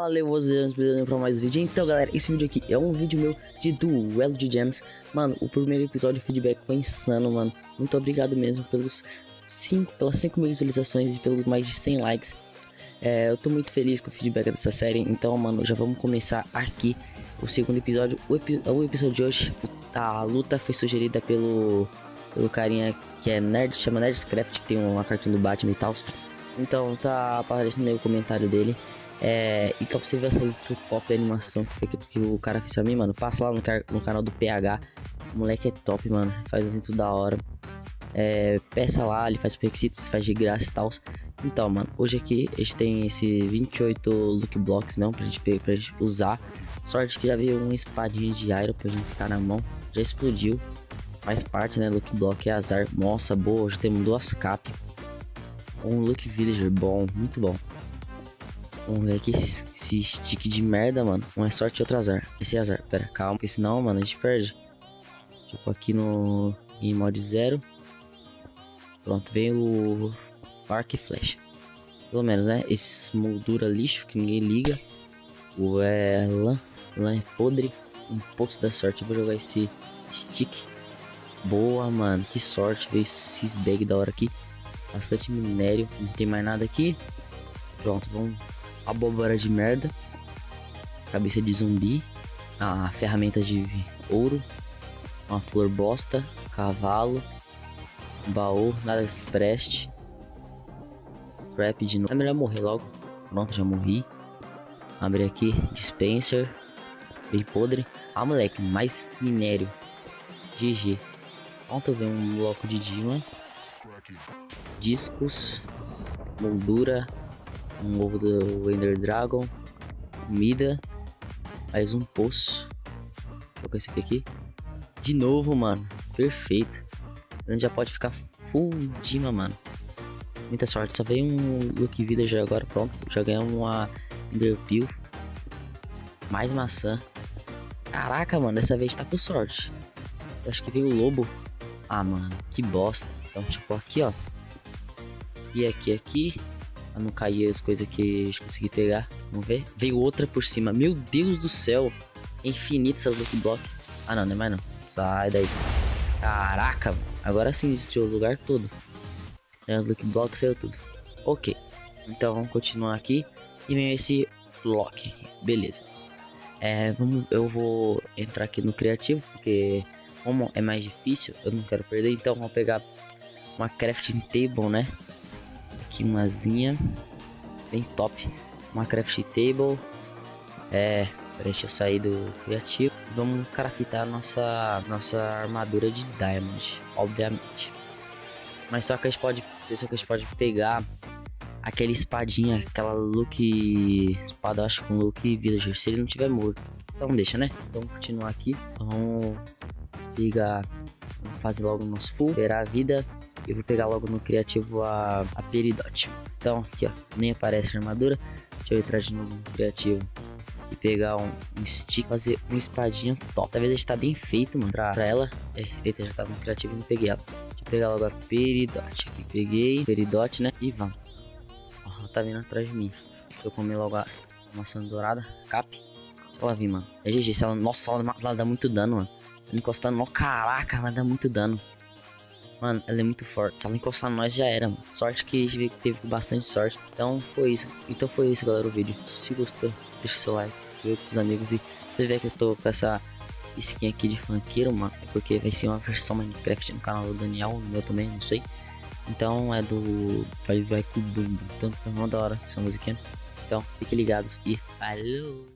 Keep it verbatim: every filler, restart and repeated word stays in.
Fala, levoseanos, beleza? Pra mais um vídeo. Então, galera, esse vídeo aqui é um vídeo meu de Duelo de Gems. Mano, o primeiro episódio, o feedback foi insano, mano. Muito obrigado mesmo pelos cinco, pelas cinco mil visualizações e pelos mais de cem likes. É, eu tô muito feliz com o feedback dessa série. Então, mano, já vamos começar aqui o segundo episódio. O, epi o episódio de hoje, a luta foi sugerida pelo, pelo carinha que é nerd, chama Nerdcraft, que tem uma cartinha do Batman e tal. Então tá aparecendo aí o comentário dele. É, então você vê essa intro top, a animação que, foi, que o cara fez pra mim, mano. Passa lá no, no canal do P H. O moleque é top, mano. Faz as intro da hora. É, peça lá, ele faz requisitos, faz de graça e tal. Então, mano, hoje aqui a gente tem esse vinte e oito Lucky Blocks mesmo pra gente, pra gente usar. Sorte que já veio um espadinho de Iron pra gente ficar na mão. Já explodiu. Faz parte, né? Lucky Block é azar. Nossa, boa. Já temos duas capas. Um Lucky Villager bom, muito bom. Vamos ver aqui esse, esse stick de merda, mano. Um é sorte e outro azar. Esse é azar. Pera, calma, porque senão, mano, a gente perde. Tipo, aqui no em mod zero. Pronto, vem o arco e flecha. Pelo menos, né? Esses moldura lixo que ninguém liga. O é lã. Lã é podre. Um pouco da sorte. Eu vou jogar esse stick. Boa, mano. Que sorte. Veio esses bag da hora aqui. Bastante minério, não tem mais nada aqui. Pronto, vamos. Abóbora de merda. Cabeça de zumbi. Ah, ferramentas de ouro. Uma flor bosta. Cavalo. Baú, nada que preste. Trap de novo. É melhor morrer logo. Pronto, já morri. Abre aqui. Dispenser. Bem podre. Ah, moleque, mais minério. G G. Pronto, vem um bloco de Dima. Discos, moldura, um ovo do Ender Dragon, comida, mais um poço. Vou esse aqui de novo, mano. Perfeito. A gente já pode ficar full Dima, mano. Muita sorte. Só veio um Lucky Vida já agora. Pronto, já ganhamos uma Ender Peel. Mais maçã. Caraca, mano, dessa vez tá com sorte. Eu acho que veio o lobo. Ah, mano, que bosta. Então, tipo, aqui, ó. E aqui, aqui. Pra não cair as coisas que eu consegui pegar. Vamos ver. Veio outra por cima. Meu Deus do céu. É infinito essas Lucky Block. Ah, não, não é mais não. Sai daí. Caraca, mano. Agora sim destruiu o lugar todo. Tem as Lucky Block, saiu tudo. Ok. Então, vamos continuar aqui. E vem esse block aqui. Beleza. É, vamos, eu vou entrar aqui no criativo. Porque como é mais difícil, eu não quero perder. Então, vamos pegar uma crafting table, né? Aqui umazinha bem top. Uma crafting table. É, peraí, deixa eu sair do criativo. Vamos craftar nossa nossa armadura de diamond, obviamente. Mas só que a gente pode, só que a gente pode pegar aquela espadinha, aquela Lucky espada, acho, com Lucky Villager, se ele não tiver morto. Então deixa, né? Vamos continuar aqui. Vamos ligar, vamos fazer logo o nosso full, esperar a vida. Eu vou pegar logo no criativo a, a Peridot. Então aqui, ó, nem aparece a armadura. Deixa eu entrar de novo no criativo e pegar um, um stick, fazer uma espadinha top. Talvez a gente tá bem feito, mano, pra, pra ela. É, eita, já tava no criativo e não peguei ela. Deixa eu pegar logo a Peridot aqui. Peguei Peridot, né? E vamos. Ó, ela tá vindo atrás de mim. Deixa eu comer logo a maçã dourada. Cap. Deixa ela vir, mano. É G G. Se ela... Nossa, ela, ela dá muito dano, mano. Ela encostando. Ó, caraca, ela dá muito dano. Mano, ela é muito forte. Se ela encostar nós, já era, mano. Sorte que a gente teve bastante sorte. Então foi isso. Então foi isso, galera, o vídeo. Se gostou, deixa o seu like. Vê pros amigos. E você vê que eu tô com essa skin aqui de funkeiro, mano. É porque vai ser uma versão Minecraft no canal do Daniel. No meu também, não sei. Então é do... Vai, vai com o Bumbo. Então, é uma da hora essa musiquinha. Então, fiquem ligados e falou!